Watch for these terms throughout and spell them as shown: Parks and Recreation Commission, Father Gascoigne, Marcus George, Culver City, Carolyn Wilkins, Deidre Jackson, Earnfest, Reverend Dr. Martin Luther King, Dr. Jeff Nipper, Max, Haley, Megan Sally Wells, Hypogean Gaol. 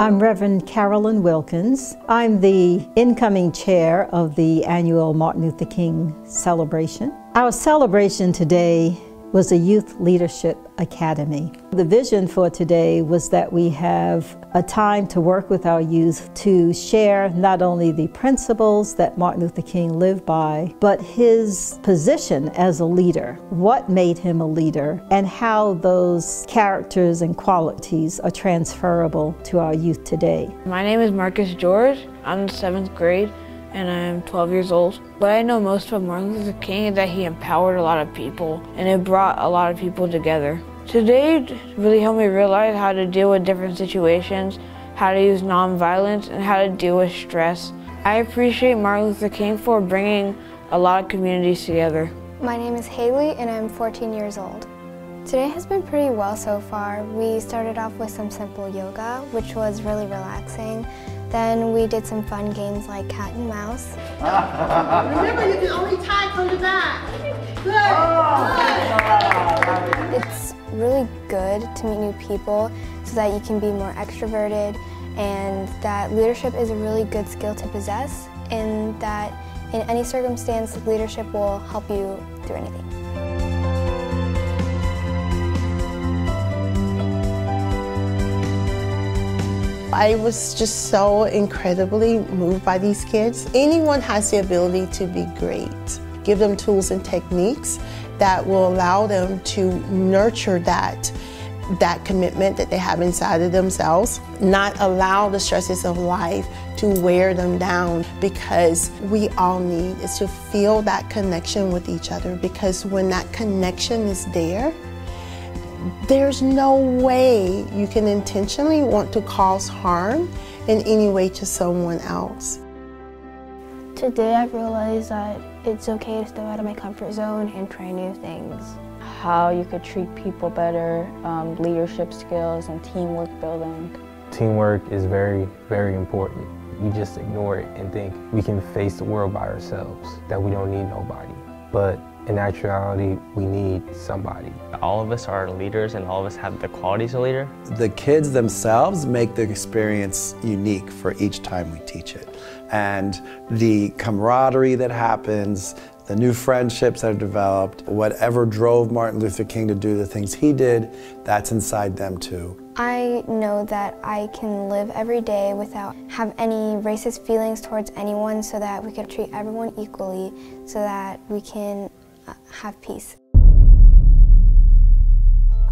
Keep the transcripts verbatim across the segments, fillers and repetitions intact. I'm Reverend Carolyn Wilkins. I'm the incoming chair of the annual Martin Luther King celebration. Our celebration today was a Youth Leadership Academy. The vision for today was that we have a time to work with our youth to share not only the principles that Martin Luther King lived by, but his position as a leader, what made him a leader, and how those characters and qualities are transferable to our youth today. My name is Marcus George. I'm in seventh grade and I'm twelve years old. What I know most about Martin Luther King is that he empowered a lot of people and it brought a lot of people together. Today really helped me realize how to deal with different situations, how to use nonviolence, and how to deal with stress. I appreciate Martin Luther King for bringing a lot of communities together. My name is Haley and I'm fourteen years old. Today has been pretty well so far. We started off with some simple yoga, which was really relaxing. Then we did some fun games like cat and mouse. Remember, you're the only tie from the back. Good, oh, good. It's really good to meet new people so that you can be more extroverted, and that leadership is a really good skill to possess, and that in any circumstance, leadership will help you through anything. I was just so incredibly moved by these kids. Anyone has the ability to be great. Give them tools and techniques that will allow them to nurture that, that commitment that they have inside of themselves. Not allow the stresses of life to wear them down, because we all need is to feel that connection with each other, because when that connection is there, there's no way you can intentionally want to cause harm in any way to someone else. Today I realized that it's okay to step out of my comfort zone and try new things. How you could treat people better, um, leadership skills, and teamwork building. Teamwork is very, very important. We just ignore it and think we can face the world by ourselves, that we don't need nobody. But in actuality, we need somebody. All of us are leaders and all of us have the qualities of a leader. The kids themselves make the experience unique for each time we teach it. And the camaraderie that happens, the new friendships that are developed, whatever drove Martin Luther King to do the things he did, that's inside them too. I know that I can live every day without have any racist feelings towards anyone, so that we can treat everyone equally, so that we can have peace.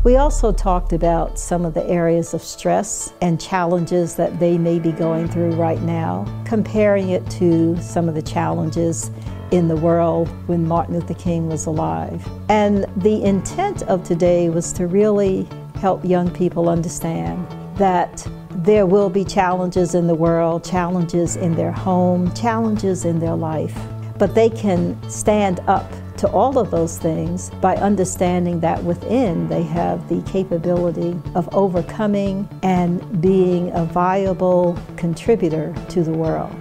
We also talked about some of the areas of stress and challenges that they may be going through right now, comparing it to some of the challenges in the world when Martin Luther King was alive. And the intent of today was to really help young people understand that there will be challenges in the world, challenges in their home, challenges in their life, but they can stand up to all of those things by understanding that within they have the capability of overcoming and being a viable contributor to the world.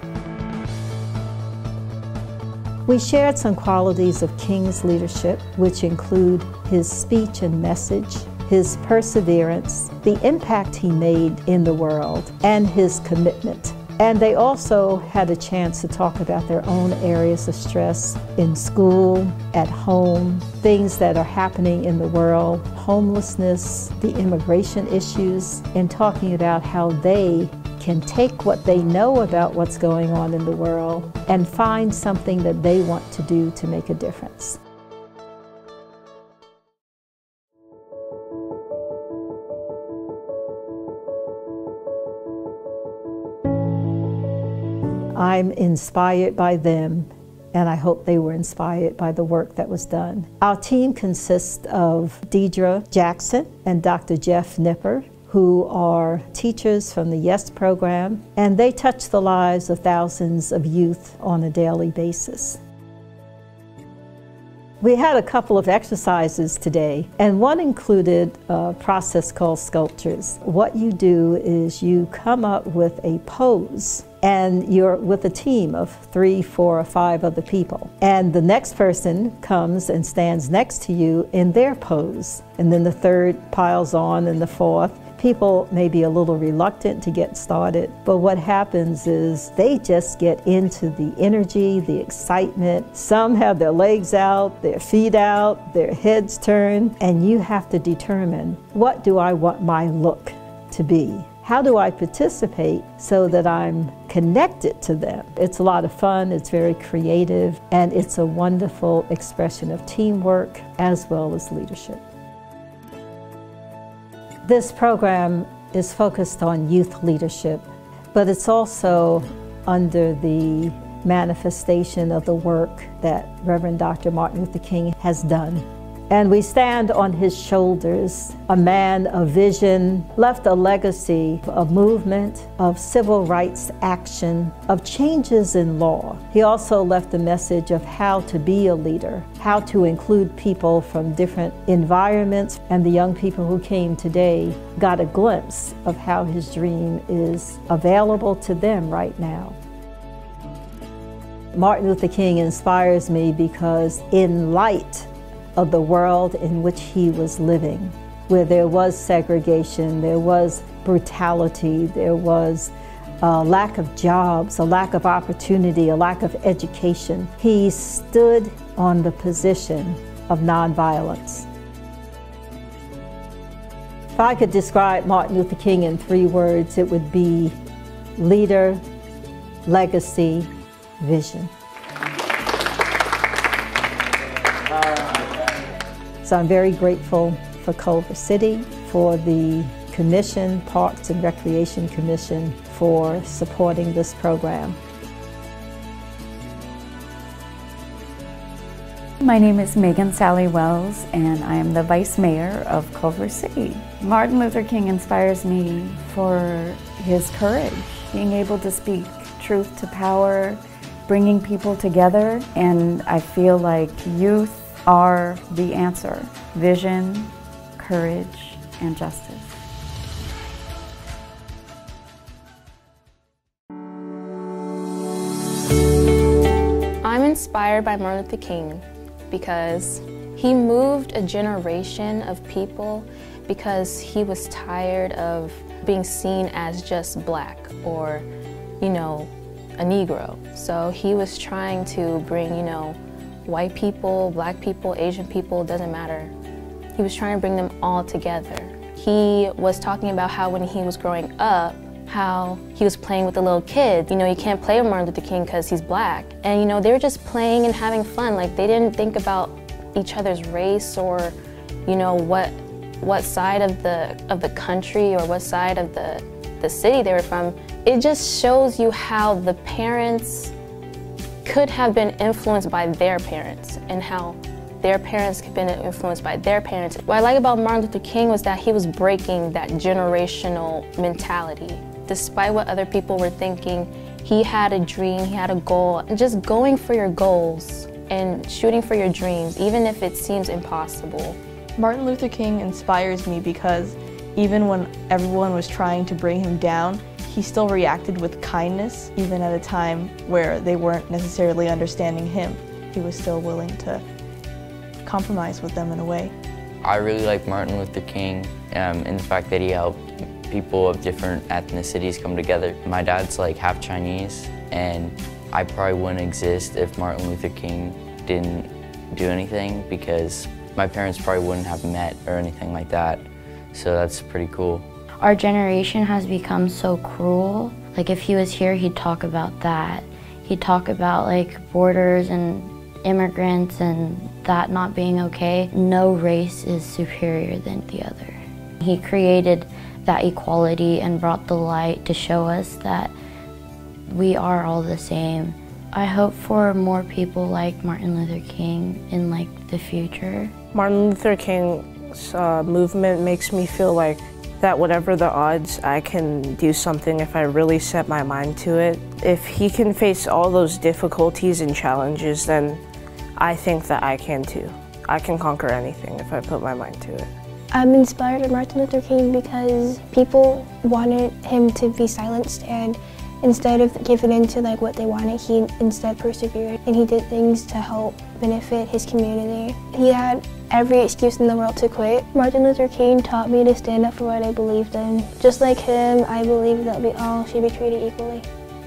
We shared some qualities of King's leadership, which include his speech and message, his perseverance, the impact he made in the world, and his commitment. And they also had a chance to talk about their own areas of stress in school, at home, things that are happening in the world, homelessness, the immigration issues, and talking about how they can take what they know about what's going on in the world and find something that they want to do to make a difference. I'm inspired by them, and I hope they were inspired by the work that was done. Our team consists of Deidre Jackson and Doctor Jeff Nipper, who are teachers from the YES program, and they touch the lives of thousands of youth on a daily basis. We had a couple of exercises today, and one included a process called sculptures. What you do is you come up with a pose, and you're with a team of three, four, or five other people. And the next person comes and stands next to you in their pose. And then the third piles on, and the fourth. people may be a little reluctant to get started, but what happens is they just get into the energy, the excitement. Some have their legs out, their feet out, their heads turned, and you have to determine, what do I want my look to be? How do I participate so that I'm connected to them? It's a lot of fun, it's very creative, and it's a wonderful expression of teamwork as well as leadership. This program is focused on youth leadership, but it's also under the manifestation of the work that Reverend Doctor Martin Luther King has done. And we stand on his shoulders, a man of vision, left a legacy of movement, of civil rights action, of changes in law. He also left a message of how to be a leader, how to include people from different environments. And the young people who came today got a glimpse of how his dream is available to them right now. Martin Luther King inspires me because in light of the world in which he was living, where there was segregation, there was brutality, there was a lack of jobs, a lack of opportunity, a lack of education. He stood on the position of nonviolence. If I could describe Martin Luther King in three words, it would be leader, legacy, vision. So I'm very grateful for Culver City, for the Commission, Parks and Recreation Commission, for supporting this program. My name is Megan Sally Wells, and I am the Vice Mayor of Culver City. Martin Luther King inspires me for his courage, being able to speak truth to power, bringing people together, and I feel like youth are the answer. Vision, courage, and justice. I'm inspired by Martin Luther King because he moved a generation of people because he was tired of being seen as just black or, you know, a Negro. So he was trying to bring, you know, white people, black people, Asian people, doesn't matter. He was trying to bring them all together. He was talking about how when he was growing up, how he was playing with the little kids. You know, you can't play with Martin Luther King because he's black. And you know, they were just playing and having fun. Like, they didn't think about each other's race or, you know, what what side of the of the country or what side of the, the city they were from. It just shows you how the parents could have been influenced by their parents and how their parents could have been influenced by their parents. What I like about Martin Luther King was that he was breaking that generational mentality. Despite what other people were thinking, he had a dream, he had a goal. And just going for your goals and shooting for your dreams, even if it seems impossible. Martin Luther King inspires me because even when everyone was trying to bring him down, he still reacted with kindness, even at a time where they weren't necessarily understanding him. He was still willing to compromise with them in a way. I really like Martin Luther King um, and the fact that he helped people of different ethnicities come together. My dad's like half Chinese, and I probably wouldn't exist if Martin Luther King didn't do anything, because my parents probably wouldn't have met or anything like that. So that's pretty cool. Our generation has become so cruel. Like, if he was here, he'd talk about that. He'd talk about like borders and immigrants and that not being okay. No race is superior than the other. He created that equality and brought the light to show us that we are all the same. I hope for more people like Martin Luther King in like the future. Martin Luther King's uh, movement makes me feel like that whatever the odds, I can do something if I really set my mind to it. If he can face all those difficulties and challenges, then I think that I can too. I can conquer anything if I put my mind to it. I'm inspired by Martin Luther King because people wanted him to be silenced and Instead of giving in to like what they wanted, he instead persevered and he did things to help benefit his community. He had every excuse in the world to quit. Martin Luther King taught me to stand up for what I believed in. Just like him, I believe that we all should be treated equally.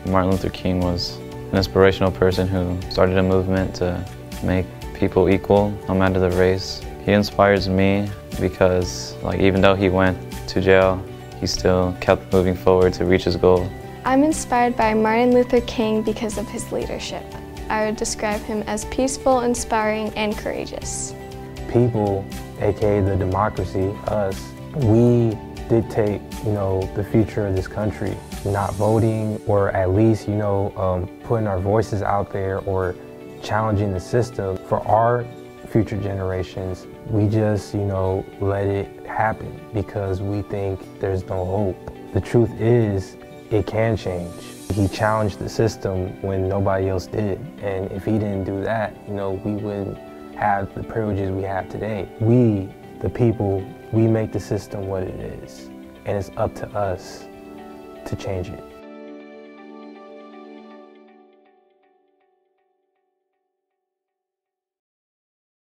Martin Luther King was an inspirational person who started a movement to make people equal, no matter the race. He inspires me because like, even though he went to jail, he still kept moving forward to reach his goal. I'm inspired by Martin Luther King because of his leadership. I would describe him as peaceful, inspiring, and courageous. People, aka the democracy, us, we dictate, you know, the future of this country. Not voting, or at least, you know, um, putting our voices out there or challenging the system for our future generations. We just, you know, let it happen because we think there's no hope. The truth is, it can change. He challenged the system when nobody else did. And if he didn't do that, you know, we wouldn't have the privileges we have today. We, the people, we make the system what it is. And it's up to us to change it.